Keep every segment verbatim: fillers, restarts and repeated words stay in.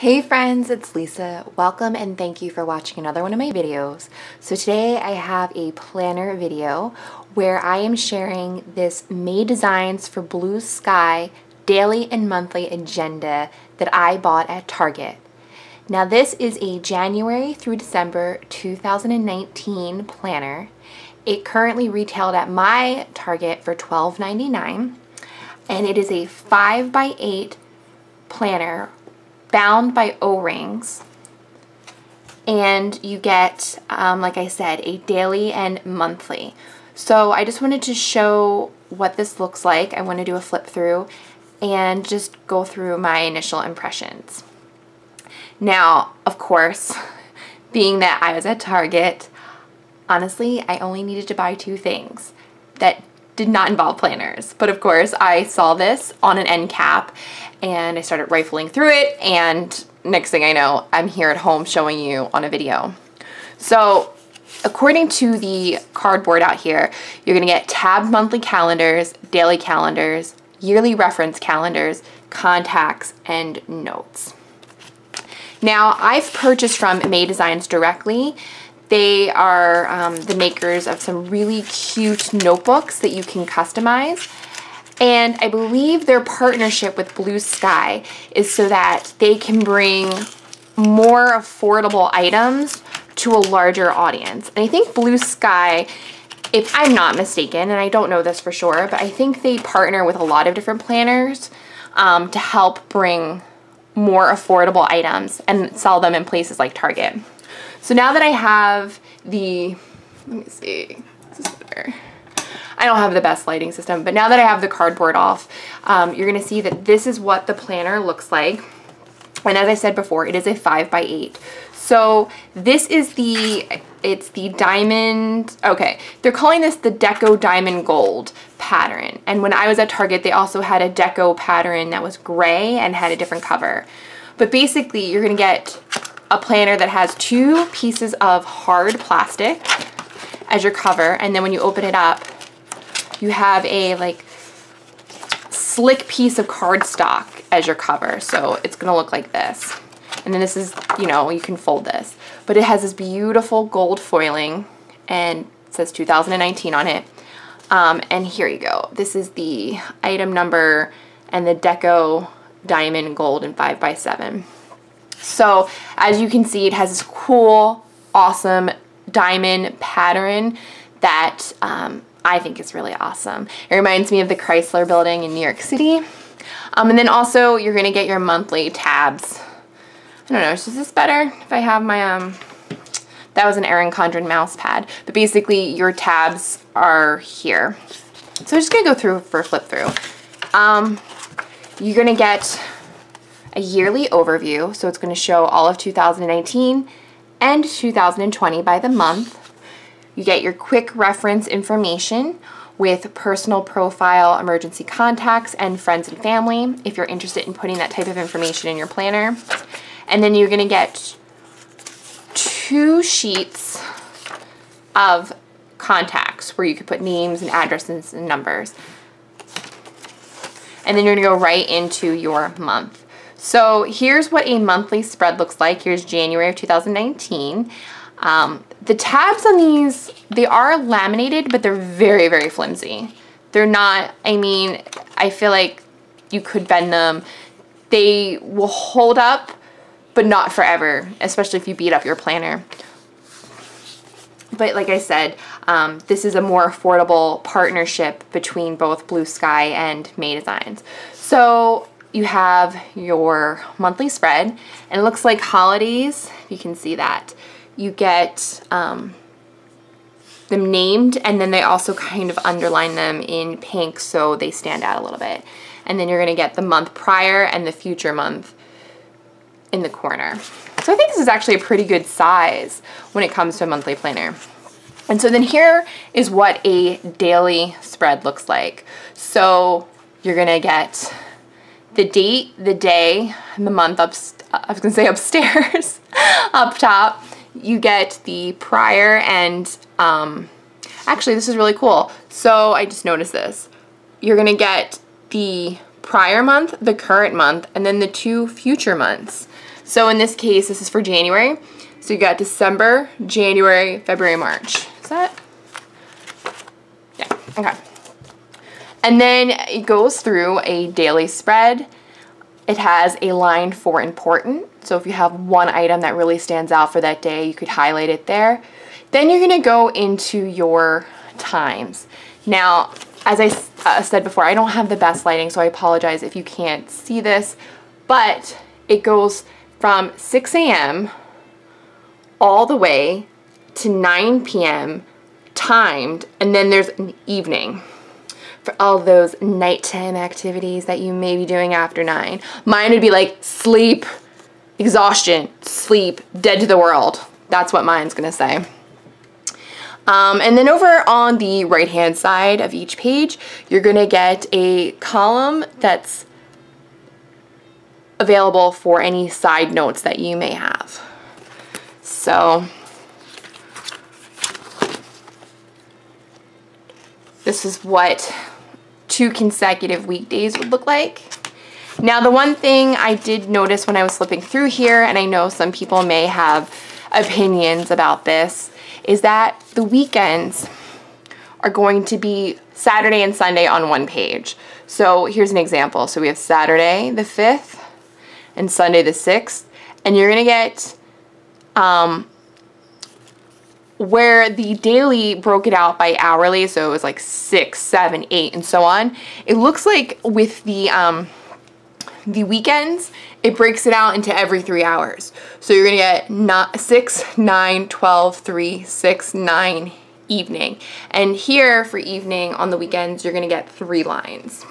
Hey friends, it's Lisa. Welcome and thank you for watching another one of my videos. So today I have a planner video where I am sharing this May Designs for Blue Sky daily and monthly agenda that I bought at Target. Now this is a January through December two thousand nineteen planner. It currently retailed at my Target for twelve ninety-nine, and it is a five by eight planner bound by O-rings, and you get, um, like I said, a daily and monthly. So I just wanted to show what this looks like. I want to do a flip through and just go through my initial impressions. Now, of course, being that I was at Target, honestly, I only needed to buy two things that did not involve planners. But of course, I saw this on an end cap and I started rifling through it, and next thing I know, I'm here at home showing you on a video. So according to the cardboard out here, you're gonna get tabbed monthly calendars, daily calendars, yearly reference calendars, contacts, and notes. Now, I've purchased from May Designs directly. They are um, the makers of some really cute notebooks that you can customize. And I believe their partnership with Blue Sky is so that they can bring more affordable items to a larger audience. And I think Blue Sky, if I'm not mistaken, and I don't know this for sure, but I think they partner with a lot of different planners um, to help bring more affordable items and sell them in places like Target. So now that I have the, let me see, this is better. I don't have the best lighting system, but now that I have the cardboard off, um, you're gonna see that this is what the planner looks like. And as I said before, it is a five by eight. So this is the, it's the diamond, okay. They're calling this the Deco Diamond Gold pattern. And when I was at Target, they also had a Deco pattern that was gray and had a different cover. But basically, you're gonna get a planner that has two pieces of hard plastic as your cover, and then when you open it up, you have a like slick piece of cardstock as your cover. So it's gonna look like this. And then this is, you know, you can fold this. But it has this beautiful gold foiling and it says two thousand nineteen on it. Um, and here you go. This is the item number and the Deco Diamond Gold in five by seven. So as you can see, it has this cool, awesome diamond pattern that um, I think is really awesome. It reminds me of the Chrysler building in New York City. Um, and then also you're gonna get your monthly tabs. I don't know, is this better? If I have my, um, that was an Erin Condren mouse pad, but basically your tabs are here. So I'm just gonna go through for a flip through. Um, you're gonna get a yearly overview, so it's going to show all of two thousand nineteen and two thousand twenty by the month. You get your quick reference information with personal profile, emergency contacts, and friends and family if you're interested in putting that type of information in your planner. And then you're going to get two sheets of contacts where you could put names and addresses and numbers. And then you're going to go right into your month. So here's what a monthly spread looks like. Here's January of two thousand nineteen. Um, the tabs on these, they are laminated, but they're very, very flimsy. They're not, I mean, I feel like you could bend them. They will hold up, but not forever, especially if you beat up your planner. But like I said, um, this is a more affordable partnership between both Blue Sky and May Designs. So you have your monthly spread, and it looks like holidays, if you can see that. You get um, them named, and then they also kind of underline them in pink so they stand out a little bit. And then you're gonna get the month prior and the future month in the corner. So I think this is actually a pretty good size when it comes to a monthly planner. And so then here is what a daily spread looks like. So you're gonna get the date, the day, and the month up, I was gonna say upstairs, up top. You get the prior and, um, actually this is really cool. So I just noticed this. You're gonna get the prior month, the current month, and then the two future months. So in this case, this is for January. So you got December, January, February, March. Is that? Yeah, okay. And then it goes through a daily spread. It has a line for important. So if you have one item that really stands out for that day, you could highlight it there. Then you're gonna go into your times. Now, as I uh, said before, I don't have the best lighting, so I apologize if you can't see this, but it goes from six A M all the way to nine P M timed, and then there's an evening for all those nighttime activities that you may be doing after nine. Mine would be like sleep, exhaustion, sleep, dead to the world. That's what mine's gonna say. Um, and then over on the right-hand side of each page, you're gonna get a column that's available for any side notes that you may have. So this is what two consecutive weekdays would look like. Now, the one thing I did notice when I was flipping through here, and I know some people may have opinions about this, is that the weekends are going to be Saturday and Sunday on one page. So here's an example. So we have Saturday the fifth and Sunday the sixth, and you're gonna get um, where the daily broke it out by hourly, so it was like six, seven, eight, and so on. It looks like with the, um, the weekends, it breaks it out into every three hours. So you're gonna get not six, nine, twelve, three, six, nine, evening. And here for evening on the weekends, you're gonna get three lines.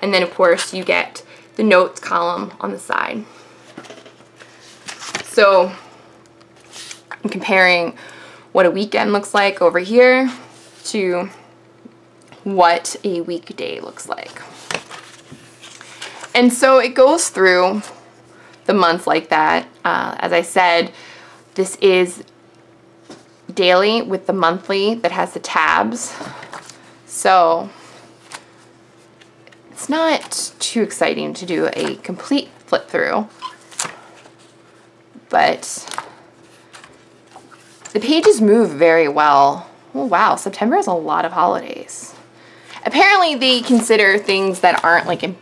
And then of course you get the notes column on the side. So I'm comparing what a weekend looks like over here to what a weekday looks like. And so it goes through the months like that. Uh, as I said, this is daily with the monthly that has the tabs. So it's not too exciting to do a complete flip through, but the pages move very well. Oh wow, September has a lot of holidays. Apparently they consider things that aren't like, in,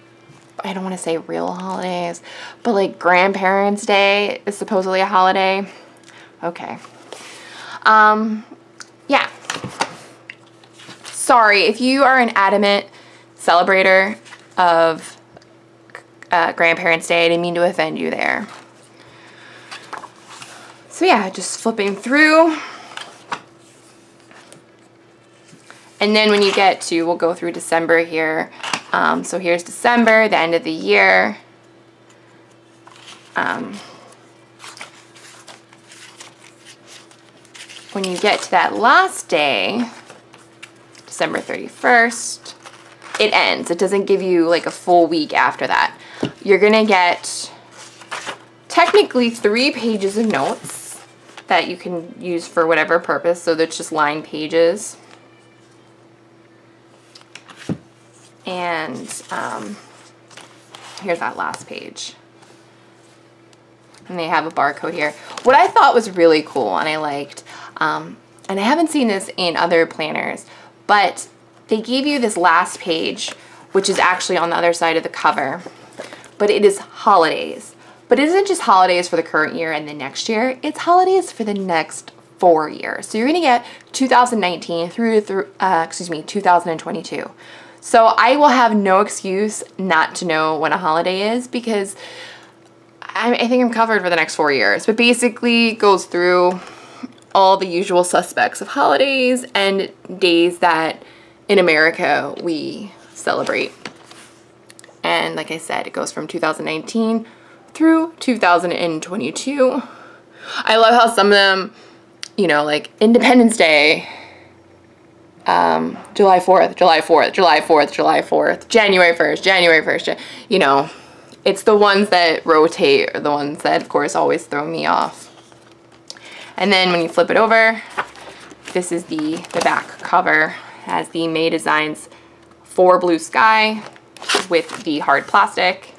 I don't wanna say real holidays, but like Grandparents' Day is supposedly a holiday. Okay. Um, yeah. Sorry, if you are an adamant celebrator of uh, Grandparents' Day, I didn't mean to offend you there. So yeah, just flipping through. And then when you get to, we'll go through December here. Um, so here's December, the end of the year. Um, when you get to that last day, December thirty-first, it ends. It doesn't give you like a full week after that. You're gonna get technically three pages of notes that you can use for whatever purpose, so that's just line pages. And um, here's that last page. And they have a barcode here. What I thought was really cool and I liked, um, and I haven't seen this in other planners, but they gave you this last page, which is actually on the other side of the cover, but it is holidays. But it isn't just holidays for the current year and the next year, it's holidays for the next four years. So you're gonna get two thousand nineteen through, through uh, excuse me, two thousand twenty-two. So I will have no excuse not to know when a holiday is, because I, I think I'm covered for the next four years. But basically it goes through all the usual suspects of holidays and days that in America we celebrate. And like I said, it goes from two thousand nineteen through two thousand twenty-two. I love how some of them, you know, like Independence Day, um, July fourth, July fourth, July fourth, July fourth, January first, January first, you know, it's the ones that rotate or the ones that of course always throw me off. And then when you flip it over, this is the, the back cover. It has the May Designs for Blue Sky with the hard plastic.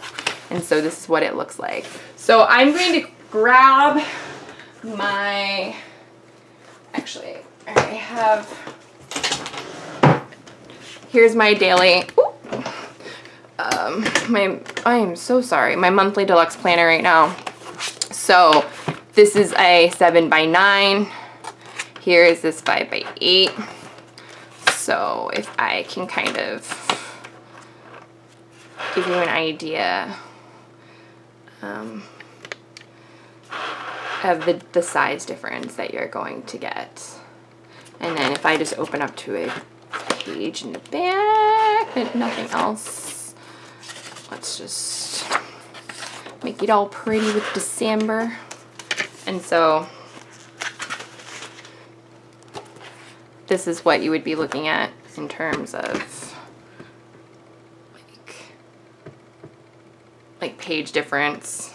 And so this is what it looks like. So I'm going to grab my, actually, I have, here's my daily, ooh, um, my, I am so sorry, my monthly deluxe planner right now. So this is a seven by nine. Here is this five by eight. So if I can kind of give you an idea um, of the, the size difference that you're going to get. And then if I just open up to a page in the back and nothing else, let's just make it all pretty with December. And so this is what you would be looking at in terms of like, like page difference.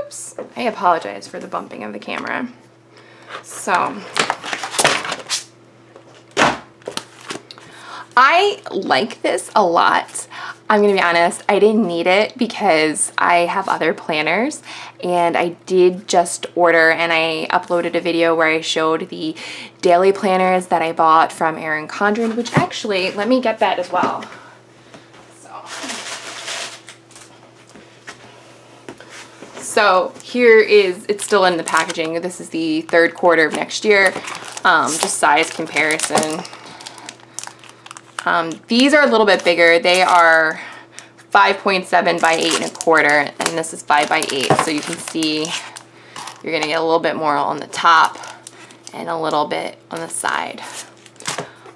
Oops, I apologize for the bumping of the camera. So I like this a lot. I'm gonna be honest, I didn't need it because I have other planners, and I did just order, and I uploaded a video where I showed the daily planners that I bought from Erin Condren, which actually, let me get that as well. So, so here is, it's still in the packaging. This is the third quarter of next year, um, just size comparison. Um, these are a little bit bigger. They are five point seven by eight and a quarter, and this is five by eight. So you can see you're going to get a little bit more on the top and a little bit on the side.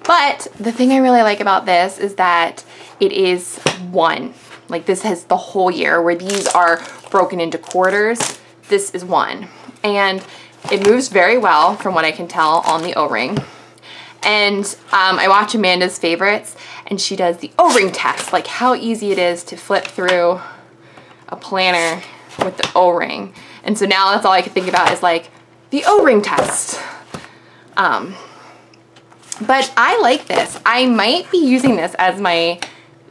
But the thing I really like about this is that it is one. Like this has the whole year, where these are broken into quarters. This is one. And it moves very well from what I can tell on the O-ring. And um, I watch Amanda's favorites, and she does the O-ring test, like how easy it is to flip through a planner with the O-ring. And so now that's all I can think about is like the O-ring test. Um, but I like this. I might be using this as my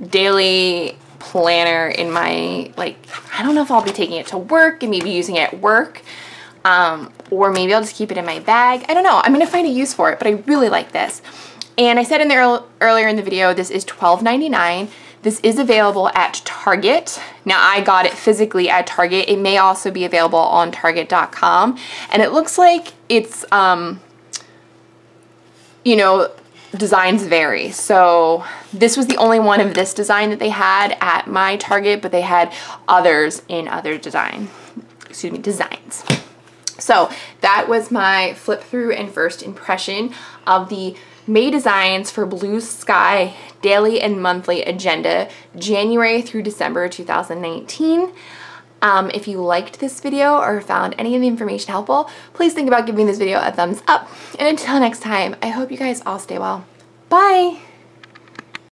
daily planner in my, like, I don't know if I'll be taking it to work and maybe using it at work. Um, or maybe I'll just keep it in my bag. I don't know. I'm going to find a use for it, but I really like this. And I said in there earlier in the video, this is twelve ninety-nine. This is available at Target. Now, I got it physically at Target. It may also be available on Target dot com. And it looks like it's, um, you know, designs vary. So this was the only one of this design that they had at my Target, but they had others in other design, excuse me, designs. So that was my flip through and first impression of the May Designs for Blue Sky Daily and Monthly Agenda, January through December two thousand nineteen. Um, if you liked this video or found any of the information helpful, please think about giving this video a thumbs up. And until next time, I hope you guys all stay well. Bye!